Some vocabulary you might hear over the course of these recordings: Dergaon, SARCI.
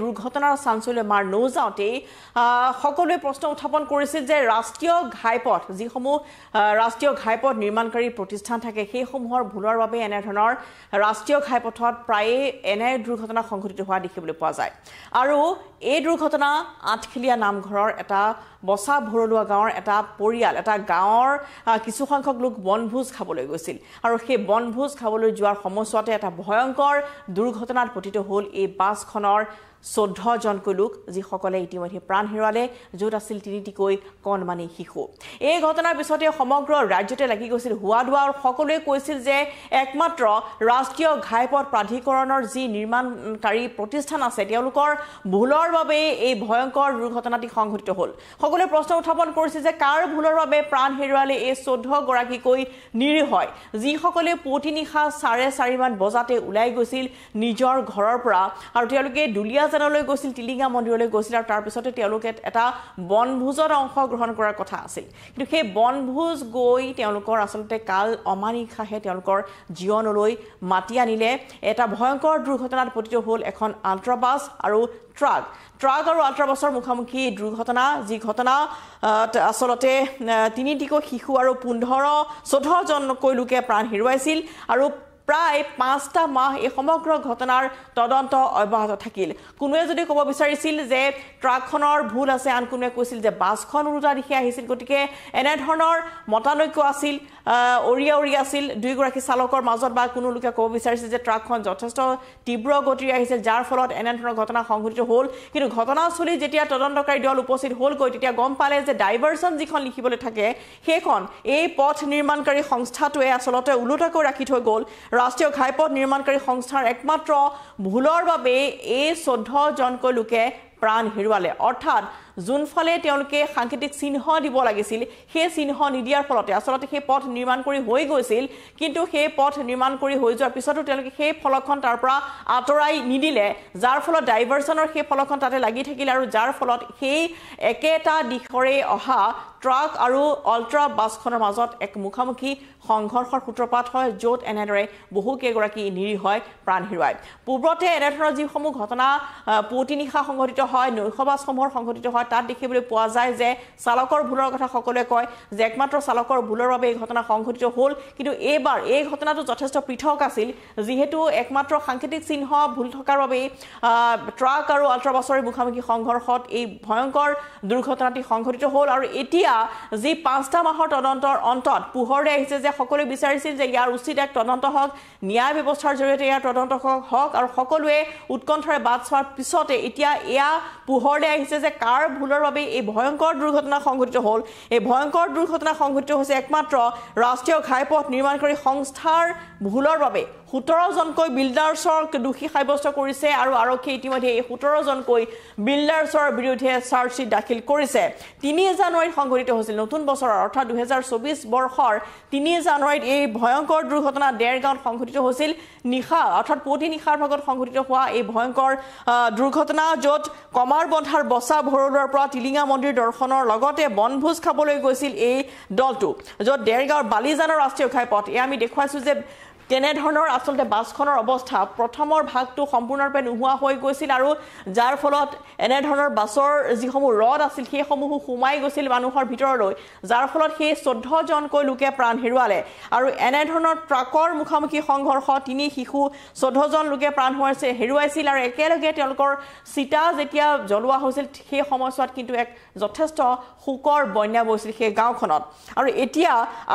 দুৰ্ঘটনাৰ সানসুলে মাৰ নৌজাওতে সকলোৱে প্ৰশ্ন উত্থাপন কৰিছে যে ৰাষ্ট্ৰীয় ঘাইপথ নিৰ্মাণকাৰী প্ৰতিষ্ঠান থাকে সেই সমূহৰ ভুলৰ বাবে এনে ধৰণৰ ৰাষ্ট্ৰীয় ঘাইপথত প্ৰায় এনে দুৰ্ঘটনা সংঘটিত হোৱা দেখিবলৈ পোৱা যায় আৰু এই দুৰ্ঘটনা আঠখিলিয়া নামঘৰৰ এটা বসা ভৰলুৱা গাঁৱৰ এটা পৰিয়াল এটা গাঁৱৰ কিছু সংখ্যক লোক বনভোজ খাবলৈ গৈছিল আৰু সেই বনভোজ খাবলৈ যোৱাৰ সময়তে এটা ভয়ংকৰ দুৰ্ঘটনাত পতিত হ'ল এই বাছখনৰ 14 জন কুলুক জি সকলে ইতিমধ্যে প্ৰাণ হেৰুৱালে য'ত আছিল তিনিটিকৈ কণমানি শিশু এই ঘটনাৰ পিছতে সমগ্ৰ ৰাজ্যতে লাগি গৈছিল হুৱাদুৱা আৰু সকলোৱে কৈছিল যে একমাত্ৰ ৰাষ্ট্ৰীয় ঘাইপথ প্ৰাধিকৰণৰ জি নিৰ্মাণকাৰী প্ৰতিষ্ঠান আছে তেওঁলোকৰ ভুলৰ বাবে এই ভয়ংকৰ দুৰ্ঘটনাটি সংঘটিত হ'ল সকলোৱে প্ৰশ্ন উত্থাপন কৰিছে যে কাৰ ভুলৰ বাবে প্ৰাণ হেৰুৱালে এই 14 গৰাকীকৈ নিৰীহ হয় জি সকলে পুৱতি নিশা 4:30 মান বজাতে উলাই গৈছিল নিজৰ ঘৰৰ পৰা আৰু তেওঁলোকে দুলিয়া লৈ গৈছিল টিলিঙা মন্দিৰলৈ গৈছিল আৰু তাৰ পিছতে তেওঁলোকে এটা বনভোজৰ অংশ গ্ৰহণ কৰাৰ কথা আছিল কিন্তু সেই বনভোজ গৈ তেওঁলোকৰ আসলতে কাল অমানিখাহে তেওঁলোকৰ জীৱনলৈ মাটি আনিলে এটা ভয়ংকৰ দুৰ্ঘটনাত পতিত হ'ল এখন আল্ট্ৰাবাস আৰু ট্ৰাক আৰু আল্ট্ৰাবাসৰ মুখামুখি দুৰ্ঘটনা যি ঘটনা আসলতে তিনিটিকৈ শিশু আৰু 14 জনকৈ লোকে প্ৰাণ হেৰুৱাইছিল আৰু প্ৰায় 5টা মাহ এই সমগ্ৰ ঘটনাৰ তদন্ত অব্যাহত থাকিল কোনোৱে যদি ক'ব বিচাৰিছিল যে ট্ৰাকখনৰ ভুল আছে আন কোনোৱে কৈছিল যে বাছখন উৰুটা দিখি আহিছিল গতিকে এনে ধৰণৰ মতানৈক্য আছিল অৰিয়াৰি আছিল দুইগৰাকী চালকৰ মাজত বা কোনো লোকে ক'ব বিচাৰিছিল যে ট্ৰাকখন যথেষ্ট তীব্ৰ গতিৰে আহিছিল যাৰ ফলত এনে ধৰণৰ ঘটনা সংঘটিত হ'ল কিন্তু ঘটনাস্থলী যেতিয়া তদন্তকাৰী দল উপস্থিত হ'ল গৈ তেতিয়া গম পালে যে ডাইভাৰছন যিখন লিখিবলৈ থাকে সেইখন এই পথ নিৰ্মাণকাৰী সংস্থাটোৱে আসলতে উলুটাকৈ ৰাখি থৈ গ'ল राष्ट्रीय घाईपथ निर्माणकारी संस्थार एकमात्र भूलर বাবে এই 14 জনকৈ লোকে প্ৰাণ হেৰুৱালে অৰ্থাৎ জুনফালে তেওঁলোকে সাংকেতিক চিহ্ন দিব লাগিছিল সেই চিহ্ন নিদিয়াৰ ফলতে আসলতে সেই পথ নিৰ্মাণ কৰি হৈ গৈছিল কিন্তু সেই পথ নিৰ্মাণ কৰি হৈ যোৱাৰ পিছতো তেওঁলোকে সেই ফলকখন তাৰ পৰা আতৰাই নিদিলে যাৰ ফলত ডাইভাৰছনৰ সেই ফলকখন তাতে লাগি থাকিল আৰু যাৰ ফলত সেই একেটা দিশৰে অহা ট্ৰাক আৰু আল্ট্ৰা বাছখনৰ মাজত এক মুখামুখি সংঘৰ্ষৰ সূত্ৰপাত হয় য'ত এনেদৰে বহু কেগৰাকী নিৰীহ হয় প্ৰাণ হেৰুৱাই পূৰ্বতে এনেধৰণৰ যি সমূহ ঘটনা পুৱতি নিশা সংঘটিত হয় নৈশবাস সমূহৰ সংঘটিত হয় তাত দেখিবলৈ পোৱা যায় যে চালকৰ ভুলৰ কথা সকলোৱে কয় যে একমাত্ৰ চালকৰ ভুলৰ বাবে এই ঘটনা সংঘটিত হ'ল কিন্তু এবাৰ এই ঘটনাটো যথেষ্ট পৃথক আছিল যিহেতু একমাত্ৰ সাংকেতিক চিহ্ন ভুল থকাৰ বাবে ট্ৰাক আৰু আল্ট্ৰাবাছৰ মুখামুখি সংঘৰ্ষত এই ভয়ংকৰ দুৰ্ঘটনাটি সংঘটিত হ'ল আৰু এতিয়া যি 5টা মাহৰ তদন্তৰ অন্তত পোহৰে আহিছে যে সকলোৱে বিচাৰিছিল যে ইয়াৰ উচিত এক তদন্ত হওক ন্যায় ব্যৱস্থাৰ জৰিয়তে ইয়াৰ তদন্ত হওক আৰু সকলোৱে উৎকণ্ঠাৰে বাট চোৱাৰ পিছতে এতিয়া এয়া পোহৰে আহিছে যে কাৰ ভুলৰ বাবে এই ভয়ংকৰ দুৰ্ঘটনা সংঘটিত হ'ল এই ভয়ংকৰ দুৰ্ঘটনা সংঘটিত হৈছে একমাত্ৰ ৰাষ্ট্ৰীয় ঘাইপথ নিৰ্মাণকাৰী সংস্থাৰ ভুলৰ বাবে 17 জনকৈ বিল্ডাৰ্ছৰ দোষী সাব্যস্ত কৰিছে আৰু আৰক্ষী ইতিমধ্যে এই 17 জনকৈ বিল্ডাৰ্ছৰ বিৰুদ্ধে SARCI দাখিল কৰিছে 3 জানুৱাৰীত সংঘটিত হৈছিল নতুন বছৰৰ অৰ্থাৎ 2024 বৰ্ষৰ 3 জানুৱাৰীত এই ভয়ংকৰ দুৰ্ঘটনা দেৰগাঁৱত সংঘটিত হৈছিল নিশা অৰ্থাৎ পুৱতি নিশাৰ ভাগত সংঘটিত হোৱা এই ভয়ংকৰ দুৰ্ঘটনা য'ত কমাৰবন্ধাৰ বসা ভৰলুৱাৰ পৰা টিলিঙা মন্দিৰ দৰ্শনৰ লগতে বনভোজ খাবলৈ গৈছিল এই দলটো য'ত দেৰগাঁৱৰ বালিজানৰ ৰাষ্ট্ৰীয় ঘাইপথ এ আমি দেখুৱাইছো যে তেনে ধৰণৰ আসলতে বাছখনৰ অৱস্থা প্ৰথমৰ ভাগটো সম্পূৰ্ণৰূপে নোহোৱা হৈ গৈছিল আৰু যাৰ ফলত এনে ধৰণৰ বাছৰ যি সমূহ ৰড আছিল সেই সমূহ সোমাই গৈছিল মানুহৰ ভিতৰলৈ যাৰ ফলত সেই 14 জনকৈ লোকে প্ৰাণ হেৰুৱালে আৰু এনে ধৰণৰ ট্ৰাকৰ মুখামুখি সংঘৰ্ষ তিনি শিশু 14 জন লোকে প্ৰাণ হেৰুৱাইছিল আৰু একেলগে তেওঁলোকৰ চিতা যেতিয়া জ্বলোৱা হৈছিল সেই সময়ছোৱাত কিন্তু এক যথেষ্ট শোকৰ বন্যা বৈছিল সেই গাঁওখনত আৰু এতিয়া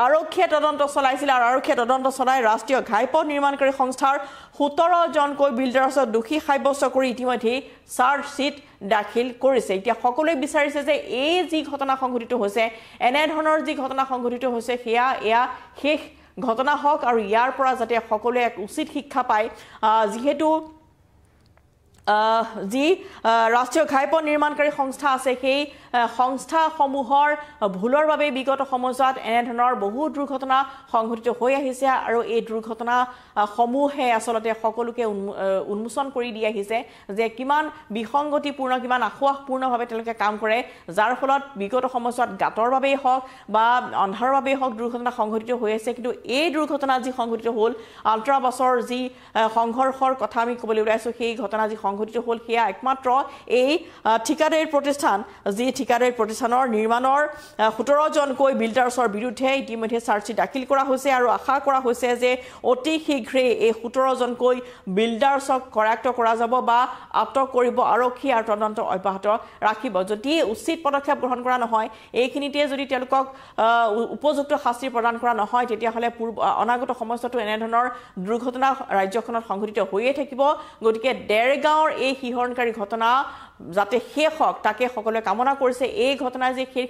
আৰক্ষীয়ে তদন্ত চলাইছিল আৰু আৰক্ষীয়ে তদন্ত চলাই ৰাষ্ট্ৰীয় ঘাইপথ নিৰ্মাণকাৰী সংস্থাৰ 17 জনকৈ বিল্ডাৰ্ছৰ দোষী সাব্যস্ত কৰি ইতিমধ্যে SARCI দাখিল কৰিছে এতিয়া সকলোৱে বিচাৰিছে যে এই যি ঘটনা সংঘটিত হৈছে এনে ধৰণৰ যি ঘটনা সংঘটিত হৈছে সেয়া শেষ ঘটনা হওক আৰু ইয়াৰ পৰা যাতে সকলোৱে এক উচিত শিক্ষা পায় যিহেতু যি ৰাষ্ট্ৰীয় ঘাইপথ নিৰ্মাণকাৰী সংস্থা আছে সেই সংস্থা সমূহৰ ভুলৰ বাবে বিগত সময়ত এনে ধৰণৰ বহু দুৰ্ঘটনা সংঘটিত হৈ আহিছে আৰু এই দুৰ্ঘটনা সমূহে আসলতে সকলোকে উন্মোচন কৰি দি আহিছে যে কিমান বিসংগতিপূৰ্ণ কিমান আখুৱাহপূৰ্ণভাৱে তেওঁলোকে কাম কৰে যাৰ ফলত বিগত সময়ত গাঁতৰ বাবে হওক বা অন্ধাৰৰ বাবে হওক দুৰ্ঘটনা সংঘটিত হৈ আছে কিন্তু এই দুৰ্ঘটনা যি সংঘটিত হ'ল আল্ট্ৰাবাছৰ যি সংঘৰ্ষৰ কথা আমি ক'বলৈ ওলাইছো সেই ঘটনা যি সংঘটিত হল কিয়া একমাত্র এই ঠিকাদার প্রতিষ্ঠান যে ঠিকাদার প্ৰতিষ্ঠানৰ নিৰ্মাণৰ 17 জনকৈ বিল্ডাৰ্ছৰ বিৰুদ্ধে ইতিমধ্যে সাৰ্চি দাখিল কৰা হৈছে আৰু আশা কৰা হৈছে যে অতি শীঘ্ৰে এই 17 জনকৈ বিল্ডাৰ্ছক কৰাক্ত কৰা যাব বা আটক কৰিব আৰক্ষী আৰু তদন্ত অব্যাহত ৰাখিব যদি উচিত পদক্ষেপ গ্ৰহণ কৰা নহয় এইখিনিতে যদি তেওঁলোকক উপযুক্ত শাস্তি প্ৰদান কৰা নহয় তেতিয়া হলে অনাগত সময়তো এনে ধৰণৰ দুৰ্ঘটনা ৰাজ্যখনত সংঘটিত হৈয়ে থাকিব গতিকে ডেৰগাঁওৰ এই হিহৰণকাৰী ঘটনা যাতে শেষ হওক তাকে সকলোৱে কামনা কৰিছে এই ঘটনা যে শেষ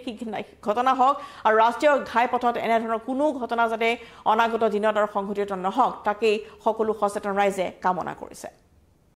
ঘটনা হওক আৰু ৰাষ্ট্ৰীয় ঘাইপথত এনে ধৰণৰ কোনো ঘটনা যাতে অনাগত দিনত সংঘটিত নহওক তাকে সকলো সচেতন ৰাইজে কামনা কৰিছে